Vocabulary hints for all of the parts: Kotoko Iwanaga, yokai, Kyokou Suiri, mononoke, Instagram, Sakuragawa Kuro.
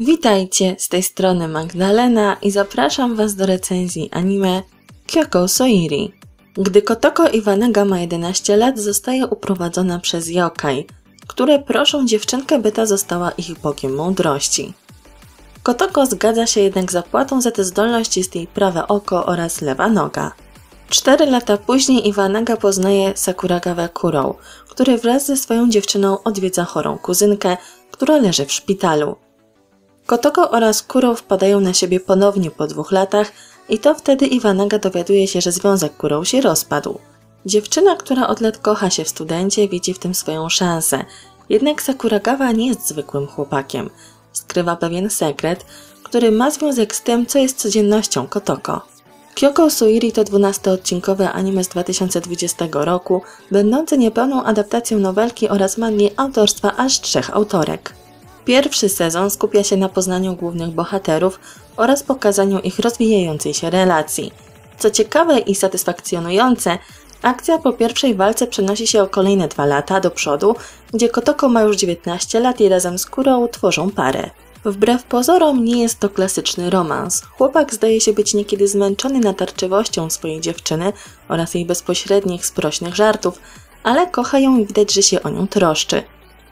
Witajcie, z tej strony Magdalena i zapraszam Was do recenzji anime Kyokou Suiri. Gdy Kotoko Iwanaga ma 11 lat, zostaje uprowadzona przez yokai, które proszą dziewczynkę, by ta została ich bogiem mądrości. Kotoko zgadza się jednak zapłatą za tę zdolność jest jej prawe oko oraz lewa noga. 4 lata później Iwanaga poznaje Sakuragawę Kuro, który wraz ze swoją dziewczyną odwiedza chorą kuzynkę, która leży w szpitalu. Kotoko oraz Kuro wpadają na siebie ponownie po 2 latach i to wtedy Iwanaga dowiaduje się, że związek Kuro się rozpadł. Dziewczyna, która od lat kocha się w studencie, widzi w tym swoją szansę. Jednak Sakuragawa nie jest zwykłym chłopakiem. Skrywa pewien sekret, który ma związek z tym, co jest codziennością Kotoko. Kyokou Suiri to 12-odcinkowe anime z 2020 roku, będące niepełną adaptacją nowelki oraz mangi autorstwa aż 3 autorek. Pierwszy sezon skupia się na poznaniu głównych bohaterów oraz pokazaniu ich rozwijającej się relacji. Co ciekawe i satysfakcjonujące, akcja po pierwszej walce przenosi się o kolejne 2 lata do przodu, gdzie Kotoko ma już 19 lat i razem z Kurą tworzą parę. Wbrew pozorom nie jest to klasyczny romans. Chłopak zdaje się być niekiedy zmęczony natarczywością swojej dziewczyny oraz jej bezpośrednich, sprośnych żartów, ale kocha ją i widać, że się o nią troszczy.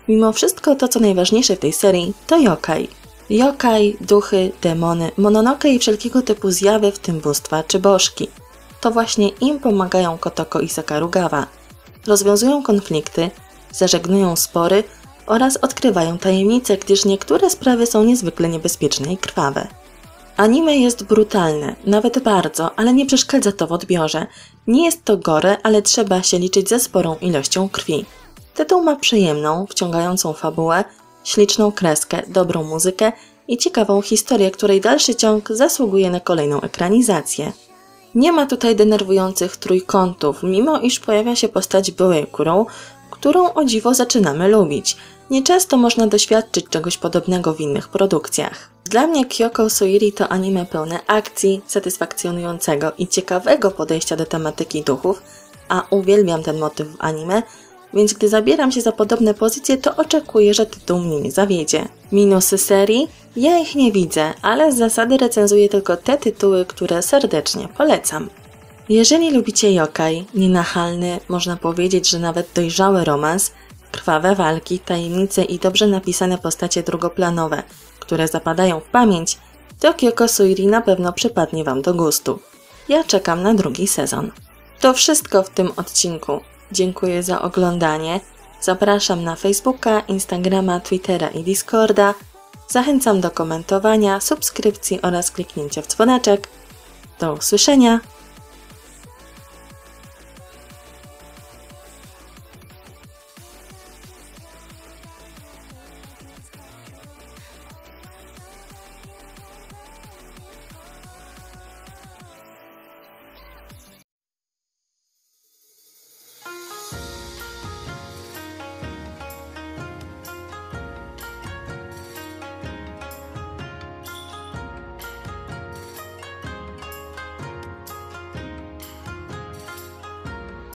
Mimo wszystko to, co najważniejsze w tej serii, to yokai. Yokai, duchy, demony, mononoke i wszelkiego typu zjawy, w tym bóstwa czy bożki. To właśnie im pomagają Kotoko i Sakuragawa. Rozwiązują konflikty, zażegnują spory oraz odkrywają tajemnice, gdyż niektóre sprawy są niezwykle niebezpieczne i krwawe. Anime jest brutalne, nawet bardzo, ale nie przeszkadza to w odbiorze. Nie jest to gore, ale trzeba się liczyć ze sporą ilością krwi. Tytuł ma przyjemną, wciągającą fabułę, śliczną kreskę, dobrą muzykę i ciekawą historię, której dalszy ciąg zasługuje na kolejną ekranizację. Nie ma tutaj denerwujących trójkątów, mimo iż pojawia się postać byłej Kurą, którą o dziwo zaczynamy lubić. Nieczęsto można doświadczyć czegoś podobnego w innych produkcjach. Dla mnie Kyokou Suiri to anime pełne akcji, satysfakcjonującego i ciekawego podejścia do tematyki duchów, a uwielbiam ten motyw w anime, więc gdy zabieram się za podobne pozycje, to oczekuję, że tytuł mnie nie zawiedzie. Minusy serii? Ja ich nie widzę, ale z zasady recenzuję tylko te tytuły, które serdecznie polecam. Jeżeli lubicie yokai, nienachalny, można powiedzieć, że nawet dojrzały romans, krwawe walki, tajemnice i dobrze napisane postacie drugoplanowe, które zapadają w pamięć, to Kyokou Suiri na pewno przypadnie Wam do gustu. Ja czekam na 2. sezon. To wszystko w tym odcinku. Dziękuję za oglądanie. Zapraszam na Facebooka, Instagrama, Twittera i Discorda. Zachęcam do komentowania, subskrypcji oraz kliknięcia w dzwoneczek. Do usłyszenia!